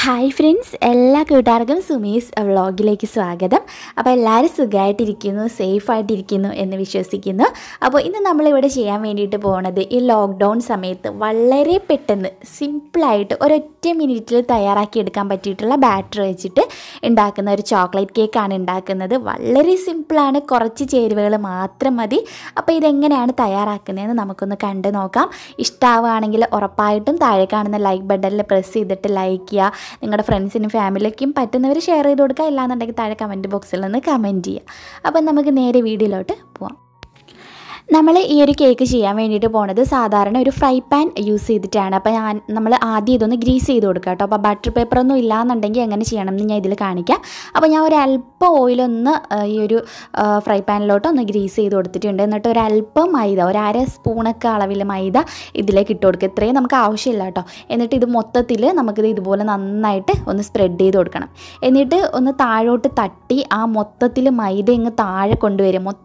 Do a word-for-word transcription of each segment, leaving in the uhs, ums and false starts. Hi friends, എല്ലാ കൂട്ടുകാർക്കും സുമീസ് വ്ളോഗിലേക്ക് സ്വാഗതം. അപ്പോൾ എല്ലാവരും സുഖമായിട്ടിരിക്കുന്നു, സേഫായിട്ടിരിക്കുന്നു എന്ന് വിശ്വസിക്കുന്നു. അപ്പോൾ ഇന്ന് നമ്മളിവിടെ ചെയ്യാൻ വേണ്ടിയിട്ട് പോകുന്നത് ഈ ലോക്ക്ഡൗൺ സമയത്ത് വളരെ പെട്ടെന്ന് സിമ്പിളായിട്ട് ഒരൊറ്റ മിനിറ്റിൽ തയ്യാറാക്കിയെടുക്കാൻ പറ്റിയിട്ടുള്ള ബാറ്റർ വെച്ചിട്ട് ഉണ്ടാക്കുന്ന ഒരു ചോക്ലേറ്റ് കേക്കാണ് ഉണ്ടാക്കുന്നത്. വളരെ സിമ്പിളാണ്, കുറച്ച് ചേരുവകൾ മാത്രം മതി. അപ്പോൾ ഇതെങ്ങനെയാണ് തയ്യാറാക്കുന്നതെന്ന് നമുക്കൊന്ന് കണ്ടു നോക്കാം. ഇഷ്ടമാവുകയാണെങ്കിൽ ഉറപ്പായിട്ടും താഴെ കാണുന്ന ലൈക്ക് ബട്ടണിൽ പ്രസ് ചെയ്തിട്ട് ലൈക്ക് ചെയ്യുക. നിങ്ങളുടെ ഫ്രണ്ട്സിനും ഫാമിലിക്കും പറ്റുന്നവർ ഷെയർ ചെയ്ത് കൊടുക്കുക. ഇല്ലാന്നുണ്ടെങ്കിൽ താഴെ കമൻറ്റ് ബോക്സിൽ നിന്ന് കമൻറ്റ് ചെയ്യുക. അപ്പം നമുക്ക് നേരെ വീഡിയോയിലോട്ട് പോവാം. നമ്മൾ ഈ ഒരു കേക്ക് ചെയ്യാൻ വേണ്ടിയിട്ട് പോണത് സാധാരണ ഒരു ഫ്രൈ പാൻ യൂസ് ചെയ്തിട്ടാണ്. അപ്പോൾ ഞാൻ നമ്മൾ ആദ്യം ഇതൊന്ന് ഗ്രീസ് ചെയ്ത് കൊടുക്കുക കേട്ടോ. അപ്പോൾ ബട്ടർ പേപ്പറൊന്നും ഇല്ലാന്നുണ്ടെങ്കിൽ എങ്ങനെ ചെയ്യണം എന്ന് ഞാൻ ഇതിൽ കാണിക്കാം. അപ്പോൾ ഞാൻ ഒരല്പം ഓയിലൊന്ന് ഈ ഒരു ഫ്രൈ പാനിലോട്ട് ഒന്ന് ഗ്രീസ് ചെയ്ത് കൊടുത്തിട്ടുണ്ട്. എന്നിട്ട് ഒരല്പം മൈദ, ഒരര സ്പൂണൊക്കെ അളവിൽ മൈദ ഇതിലേക്ക് ഇട്ട് കൊടുക്കുക. ഇത്രയും നമുക്ക് ആവശ്യമില്ല കേട്ടോ. എന്നിട്ട് ഇത് മൊത്തത്തിൽ നമുക്കിത് ഇതുപോലെ നന്നായിട്ട് ഒന്ന് സ്പ്രെഡ് ചെയ്ത് കൊടുക്കണം. എന്നിട്ട് ഒന്ന് താഴോട്ട് തട്ടി ആ മൊത്തത്തിൽ മൈദ ഇങ്ങ് താഴെ കൊണ്ടുവരും, മൊത്തം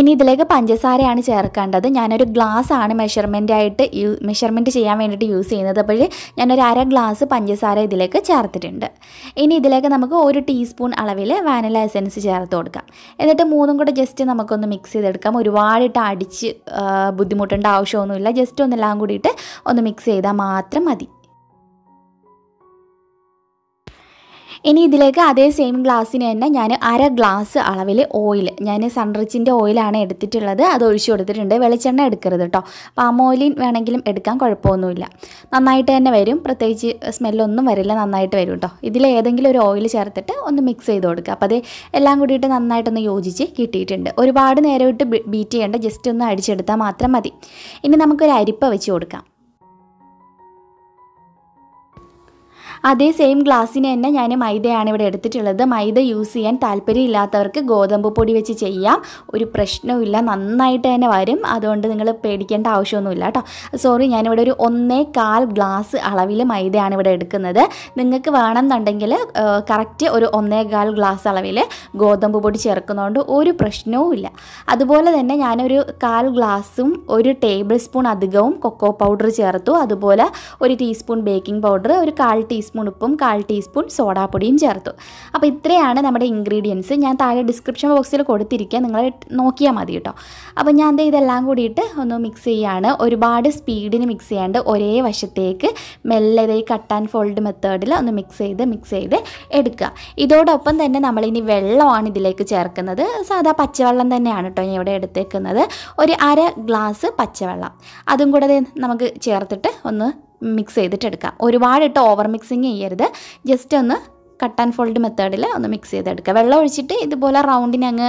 ഇനി ഇതിലേക്ക് പഞ്ചസാരയാണ് ചേർക്കേണ്ടത്. ഞാനൊരു ഗ്ലാസ്സാണ് മെഷർമെൻറ്റായിട്ട് യൂ മെഷർമെൻറ്റ് ചെയ്യാൻ വേണ്ടിയിട്ട് യൂസ് ചെയ്യുന്നത്. അപ്പോൾ ഞാനൊരു അര ഗ്ലാസ് പഞ്ചസാര ഇതിലേക്ക് ചേർത്തിട്ടുണ്ട്. ഇനി ഇതിലേക്ക് നമുക്ക് ഒരു ടീസ്പൂൺ അളവിൽ വാനില എസൻസ് ചേർത്ത് കൊടുക്കാം. എന്നിട്ട് മൂന്നും കൂടെ ജസ്റ്റ് നമുക്കൊന്ന് മിക്സ് ചെയ്തെടുക്കാം. ഒരുപാടിട്ട് അടിച്ച് ബുദ്ധിമുട്ടേണ്ട ആവശ്യമൊന്നുമില്ല. ജസ്റ്റ് ഒന്നെല്ലാം കൂടിയിട്ട് ഒന്ന് മിക്സ് ചെയ്താൽ മാത്രം മതി. ഇനി ഇതിലേക്ക് അതേ സെയിം ഗ്ലാസ്സിന് തന്നെ ഞാൻ അര ഗ്ലാസ് അളവിൽ ഓയിൽ, ഞാൻ സൺറിച്ചിൻ്റെ ഓയിലാണ് എടുത്തിട്ടുള്ളത്, അത് ഒഴിച്ചു കൊടുത്തിട്ടുണ്ട്. വെളിച്ചെണ്ണ എടുക്കരുത് കേട്ടോ. പാം ഓയിലിൻ വേണമെങ്കിലും എടുക്കാൻ കുഴപ്പമൊന്നുമില്ല. നന്നായിട്ട് തന്നെ വരും, പ്രത്യേകിച്ച് സ്മെല്ലൊന്നും വരില്ല, നന്നായിട്ട് വരും കേട്ടോ. ഇതിൽ ഏതെങ്കിലും ഒരു ഓയിൽ ചേർത്തിട്ട് ഒന്ന് മിക്സ് ചെയ്ത് കൊടുക്കുക. അപ്പോൾ അത് എല്ലാം കൂടിയിട്ട് നന്നായിട്ടൊന്ന് യോജിച്ച് കിട്ടിയിട്ടുണ്ട്. ഒരുപാട് നേരം ഇട്ട് ബീറ്റ് ചെയ്യേണ്ട, ജസ്റ്റ് ഒന്ന് അടിച്ചെടുത്താൽ മാത്രം മതി. ഇനി നമുക്കൊരു അരിപ്പ വെച്ച് കൊടുക്കാം. അതേ സെയിം ഗ്ലാസ്സിന് തന്നെ ഞാൻ മൈദയാണ് ഇവിടെ എടുത്തിട്ടുള്ളത്. മൈദ യൂസ് ചെയ്യാൻ താല്പര്യമില്ലാത്തവർക്ക് ഗോതമ്പ് പൊടി വെച്ച് ചെയ്യാം, ഒരു പ്രശ്നവുമില്ല, നന്നായിട്ട് തന്നെ വരും. അതുകൊണ്ട് നിങ്ങൾ പേടിക്കേണ്ട ആവശ്യമൊന്നുമില്ല കേട്ടോ. സോറി, ഞാനിവിടെ ഒരു ഒന്നേ കാൽ ഗ്ലാസ് അളവിൽ മൈദയാണ് ഇവിടെ എടുക്കുന്നത്. നിങ്ങൾക്ക് വേണമെന്നുണ്ടെങ്കിൽ കറക്റ്റ് ഒരു ഒന്നേ കാൽ ഗ്ലാസ് അളവിൽ ഗോതമ്പ് പൊടി ചേർക്കുന്നതുകൊണ്ട് ഒരു പ്രശ്നവുമില്ല. അതുപോലെ തന്നെ ഞാനൊരു കാൽ ഗ്ലാസും ഒരു ടേബിൾ സ്പൂൺ അധികവും കൊക്കോ പൗഡർ ചേർത്തു. അതുപോലെ ഒരു ടീസ്പൂൺ ബേക്കിംഗ് പൗഡർ, ഒരു കാൽ ടീസ്പൂൺ ഉപ്പും കാൽ ടീസ്പൂൺ സോഡാപ്പൊടിയും ചേർത്തു. അപ്പോൾ ഇത്രയാണ് നമ്മുടെ ഇൻഗ്രീഡിയൻസ്. ഞാൻ താഴെ ഡിസ്ക്രിപ്ഷൻ ബോക്സിൽ കൊടുത്തിരിക്കുക, നിങ്ങൾ നോക്കിയാൽ മതി കേട്ടോ. അപ്പോൾ ഞാൻ ദേ ഇതെല്ലാം കൂടിയിട്ട് ഒന്ന് മിക്സ് ചെയ്യാണ്. ഒരുപാട് സ്പീഡിന് മിക്സ് ചെയ്യാണ്ട് ഒരേ വശത്തേക്ക് മെല്ലെ ഈ കട്ട് ആൻഡ് ഫോൾഡ് മെത്തേഡിൽ ഒന്ന് മിക്സ് ചെയ്ത് മിക്സ് ചെയ്ത് എടുക്കുക. ഇതോടൊപ്പം തന്നെ നമ്മളിനി വെള്ളമാണ് ഇതിലേക്ക് ചേർക്കുന്നത്. സാധാ പച്ചവെള്ളം തന്നെയാണ് കേട്ടോ ഞാൻ ഇവിടെ എടുത്തേക്കുന്നത്. ഒരു അര ഗ്ലാസ് പച്ചവെള്ളം അതും കൂടെ നമുക്ക് ചേർത്തിട്ട് ഒന്ന് മിക്സ് ചെയ്തിട്ടെടുക്കാം. ഒരുപാടിട്ട് ഓവർ മിക്സിങ് ചെയ്യരുത്, ജസ്റ്റ് ഒന്ന് കട്ട് ആൻഡ് ഫോൾഡ് മെത്തേഡിൽ ഒന്ന് മിക്സ് ചെയ്തെടുക്കുക. വെള്ളം ഒഴിച്ചിട്ട് ഇതുപോലെ റൗണ്ടിനെ അങ്ങ്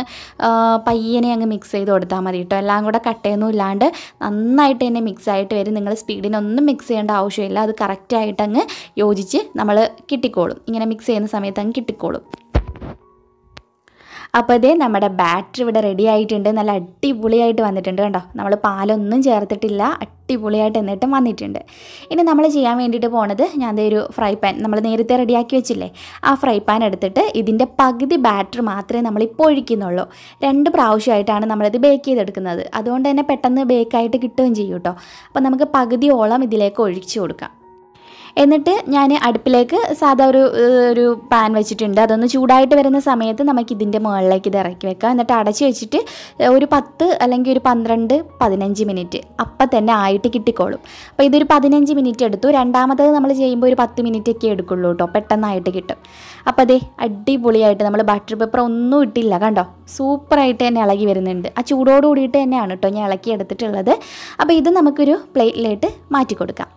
പയ്യനെ അങ്ങ് മിക്സ് ചെയ്ത് കൊടുത്താൽ മതി കേട്ടോ. എല്ലാം കൂടെ കട്ടയൊന്നും ഇല്ലാണ്ട് നന്നായിട്ട് തന്നെ മിക്സ് ആയിട്ട് വരും. നിങ്ങൾ സ്പീഡിനൊന്നും മിക്സ് ചെയ്യേണ്ട ആവശ്യമില്ല, അത് കറക്റ്റായിട്ട് അങ്ങ് യോജിച്ച് നമ്മൾ കിട്ടിക്കോളും. ഇങ്ങനെ മിക്സ് ചെയ്യുന്ന സമയത്ത് അങ്ങ് കിട്ടിക്കോളും. അപ്പോൾ ഇതേ നമ്മുടെ ബാറ്റർ ഇവിടെ റെഡി ആയിട്ടുണ്ട്. നല്ല അടിപൊളിയായിട്ട് വന്നിട്ടുണ്ട് കണ്ടോ. നമ്മൾ പാലൊന്നും ചേർത്തിട്ടില്ല, അടിപൊളിയായിട്ട് എന്നിട്ടും വന്നിട്ടുണ്ട്. ഇനി നമ്മൾ ചെയ്യാൻ വേണ്ടിയിട്ട് പോണത്, ഞാൻ ദേ ഒരു ഫ്രൈ പാൻ നമ്മൾ നേരത്തെ റെഡിയാക്കി വെച്ചില്ലേ, ആ ഫ്രൈ പാൻ എടുത്തിട്ട് ഇതിൻ്റെ പകുതി ബാറ്റർ മാത്രമേ നമ്മളിപ്പോൾ ഒഴിക്കുന്നുള്ളൂ. രണ്ട് പ്രാവശ്യമായിട്ടാണ് നമ്മളിത് ബേക്ക് ചെയ്തെടുക്കുന്നത്, അതുകൊണ്ട് തന്നെ പെട്ടെന്ന് ബേക്കായിട്ട് കിട്ടുകയും ചെയ്യും കേട്ടോ. അപ്പോൾ നമുക്ക് പകുതിയോളം ഇതിലേക്ക് ഒഴിച്ചു കൊടുക്കാം. എന്നിട്ട് ഞാൻ അടുപ്പിലേക്ക് സാധാ ഒരു ഒരു പാൻ വെച്ചിട്ടുണ്ട്. അതൊന്ന് ചൂടായിട്ട് വരുന്ന സമയത്ത് നമുക്കിതിൻ്റെ മുകളിലേക്ക് ഇത് ഇറക്കി വെക്കാം. എന്നിട്ട് അടച്ചു വെച്ചിട്ട് ഒരു പത്ത് അല്ലെങ്കിൽ ഒരു പന്ത്രണ്ട് പതിനഞ്ച് മിനിറ്റ് അപ്പം തന്നെ ആയിട്ട് കിട്ടിക്കോളും. അപ്പോൾ ഇതൊരു പതിനഞ്ച് മിനിറ്റ് എടുത്തു. രണ്ടാമത്തത് നമ്മൾ ചെയ്യുമ്പോൾ ഒരു പത്ത് മിനിറ്റൊക്കെ എടുക്കുള്ളൂ കേട്ടോ, പെട്ടെന്നായിട്ട് കിട്ടും. അപ്പോൾ അതേ അടിപൊളിയായിട്ട് നമ്മൾ ബട്ടർ പേപ്പർ ഒന്നും ഇട്ടില്ല കണ്ടോ, സൂപ്പറായിട്ട് തന്നെ ഇളകി വരുന്നുണ്ട്. ആ ചൂടോട് കൂടിയിട്ട് തന്നെയാണ് കേട്ടോ ഞാൻ ഇളക്കി എടുത്തിട്ടുള്ളത്. അപ്പോൾ ഇത് നമുക്കൊരു പ്ലേറ്റിലേക്ക് മാറ്റി കൊടുക്കാം.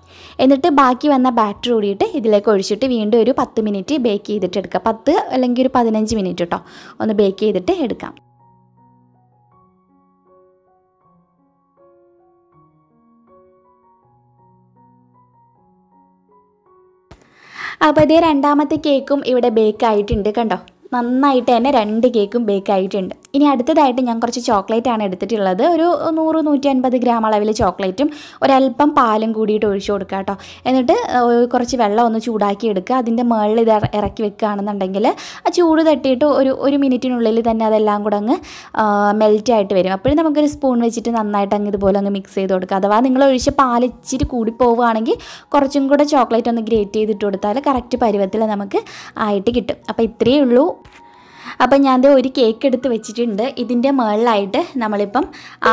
എന്നിട്ട് ബാക്കി വന്ന ബാറ്റർ കൂടിയിട്ട് ഇതിലേക്ക് ഒഴിച്ചിട്ട് വീണ്ടും ഒരു പത്ത് മിനിറ്റ് ബേക്ക് ചെയ്തിട്ട് എടുക്കാം. പത്ത് അല്ലെങ്കിൽ ഒരു പതിനഞ്ച് മിനിറ്റ് കേട്ടോ ഒന്ന് ബേക്ക് ചെയ്തിട്ട് എടുക്കാം. അപ്പോൾ ഇതേ രണ്ടാമത്തെ കേക്കും ഇവിടെ ബേക്ക് ആയിട്ടുണ്ട് കണ്ടോ. നന്നായിട്ട് തന്നെ രണ്ട് കേക്കും ബേക്ക് ആയിട്ടുണ്ട്. ഇനി അടുത്തതായിട്ട് ഞാൻ കുറച്ച് ചോക്ലേറ്റ് ആണ് എടുത്തിട്ടുള്ളത്. ഒരു നൂറ് നൂറ്റി അൻപത് ഗ്രാം അളവിൽ ചോക്ലേറ്റും ഒരൽപ്പം പാലും കൂടിയിട്ട് ഒഴിച്ചു കൊടുക്കുക കേട്ടോ. എന്നിട്ട് കുറച്ച് വെള്ളം ഒന്ന് ചൂടാക്കി എടുക്കുക. അതിൻ്റെ മുകളിൽ ഇത് ഇറക്കി വെക്കുകയാണെന്നുണ്ടെങ്കിൽ ആ ചൂട് തട്ടിയിട്ട് ഒരു ഒരു മിനിറ്റിനുള്ളിൽ തന്നെ അതെല്ലാം കൂടെ അങ്ങ് മെൽറ്റായിട്ട് വരും. അപ്പോഴും നമുക്കൊരു സ്പൂൺ വെച്ചിട്ട് നന്നായിട്ട് അങ്ങ് ഇതുപോലെ അങ്ങ് മിക്സ് ചെയ്ത് കൊടുക്കുക. അഥവാ നിങ്ങൾ ഒഴിച്ച് പാൽ ഇച്ചിരി കൂടി പോവുകയാണെങ്കിൽ കുറച്ചും കൂടെ ചോക്ലേറ്റ് ഒന്ന് ഗ്രേറ്റ് ചെയ്തിട്ട് കൊടുത്താൽ കറക്റ്റ് പരുവത്തിൽ നമുക്ക് ആയിട്ട് കിട്ടും. അപ്പോൾ ഇത്രയേ ഉള്ളൂ. അപ്പം ഞാൻ ഒരു കേക്ക് എടുത്ത് വെച്ചിട്ടുണ്ട്. ഇതിൻ്റെ മുകളിലായിട്ട് നമ്മളിപ്പം ആ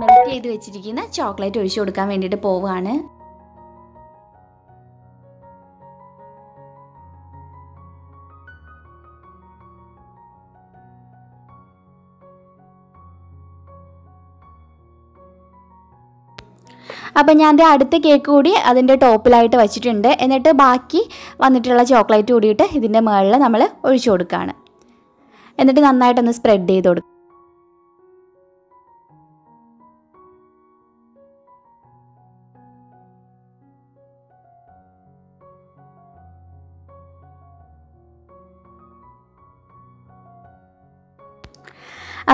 മെൽറ്റ് ചെയ്ത് വെച്ചിരിക്കുന്ന ചോക്ലേറ്റ് ഒഴിച്ചു കൊടുക്കാൻ വേണ്ടിയിട്ട് പോവുകയാണ്. അപ്പം ഞാൻ അടുത്ത കേക്ക് കൂടി അതിൻ്റെ ടോപ്പിലായിട്ട് വെച്ചിട്ടുണ്ട്. എന്നിട്ട് ബാക്കി വന്നിട്ടുള്ള ചോക്ലേറ്റ് കൂടിയിട്ട് ഇതിൻ്റെ മുകളിൽ നമ്മൾ ഒഴിച്ചു കൊടുക്കുകയാണ്. എന്നിട്ട് നന്നായിട്ടൊന്ന് സ്പ്രെഡ് ചെയ്ത് കൊടുക്കും.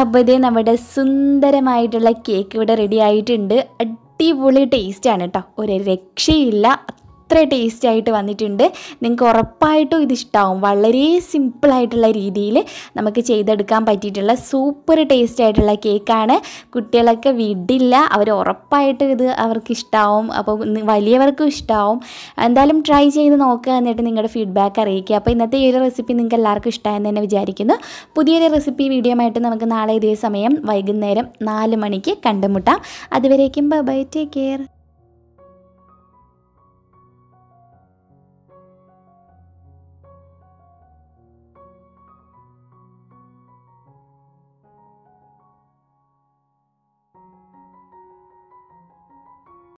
അപ്പോൾ ഇതേ നമ്മുടെ സുന്ദരമായിട്ടുള്ള കേക്ക് ഇവിടെ റെഡി ആയിട്ടുണ്ട്. അടിപൊളി ടേസ്റ്റാണ് കേട്ടോ, ഒരു രക്ഷയില്ല, അത്ര ടേസ്റ്റ് ആയിട്ട് വന്നിട്ടുണ്ട്. നിങ്ങൾക്ക് ഉറപ്പായിട്ടും ഇതിഷ്ടാവും. വളരെ സിമ്പിളായിട്ടുള്ള രീതിയിൽ നമുക്ക് ചെയ്തെടുക്കാൻ പറ്റിയിട്ടുള്ള സൂപ്പർ ടേസ്റ്റ് ആയിട്ടുള്ള കേക്കാണ്. കുട്ടികളൊക്കെ വിടില്ല, അവർ ഉറപ്പായിട്ട് ഇത് അവർക്ക് ഇഷ്ടാവും. അപ്പോൾ വലിയവർക്കും ഇഷ്ടാവും. എന്തായാലും ട്രൈ ചെയ്ത് നോക്കുക, എന്നിട്ട് നിങ്ങളുടെ ഫീഡ്ബാക്ക് അറിയിക്കുക. അപ്പോൾ ഇന്നത്തെ ഈ ഒരു റെസിപ്പി നിങ്ങൾക്ക് എല്ലാവർക്കും ഇഷ്ടമായെന്ന് തന്നെ വിചാരിക്കുന്നു. പുതിയൊരു റെസിപ്പി വീഡിയോ ആയിട്ട് നമുക്ക് നാളെ ഇതേ സമയം വൈകുന്നേരം നാല് മണിക്ക് കണ്ടുമുട്ടാം. അതുവരേക്കും ബൈ ബൈ, ടേക്ക് കെയർ.